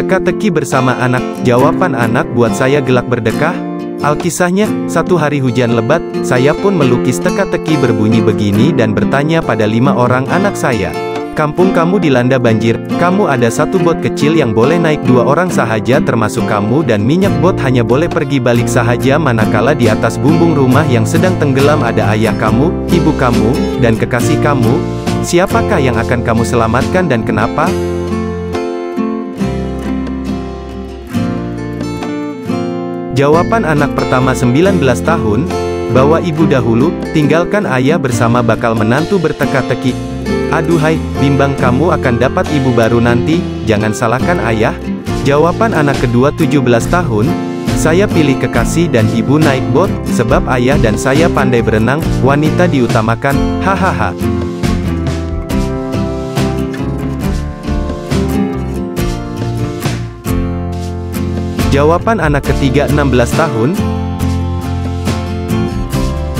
teka-teki bersama anak, jawaban anak buat saya gelak berdekah. Alkisahnya, satu hari hujan lebat, saya pun melukis teka-teki berbunyi begini dan bertanya pada 5 orang anak saya. Kampung kamu dilanda banjir, kamu ada satu bot kecil yang boleh naik 2 orang sahaja termasuk kamu, dan minyak bot hanya boleh pergi balik sahaja manakala di atas bumbung rumah yang sedang tenggelam ada ayah kamu, ibu kamu, dan kekasih kamu. Siapakah yang akan kamu selamatkan dan kenapa? Jawaban anak pertama 19 tahun, bawa ibu dahulu, tinggalkan ayah bersama bakal menantu berteka-teki. Aduhai, bimbang kamu akan dapat ibu baru nanti, jangan salahkan ayah. Jawaban anak kedua 17 tahun, saya pilih kekasih dan ibu naik bot, sebab ayah dan saya pandai berenang, wanita diutamakan, hahaha. Jawaban anak ketiga 16 tahun,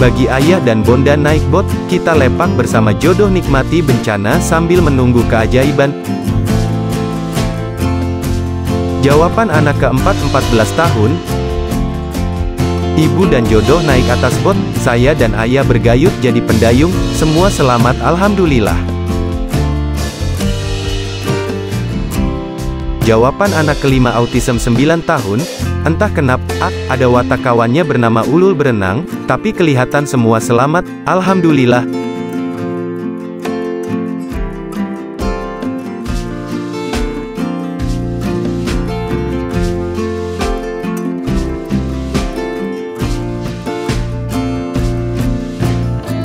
bagi ayah dan bonda naik bot, kita lepak bersama jodoh nikmati bencana sambil menunggu keajaiban. Jawaban anak keempat 14 tahun, ibu dan jodoh naik atas bot, saya dan ayah bergayut jadi pendayung, semua selamat alhamdulillah. Jawaban anak kelima autism 9 tahun, entah kenapa, ada watak kawannya bernama Ulul berenang, tapi kelihatan semua selamat, alhamdulillah.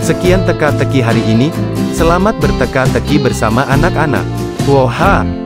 Sekian teka-teki hari ini, selamat berteka-teki bersama anak-anak. Woha!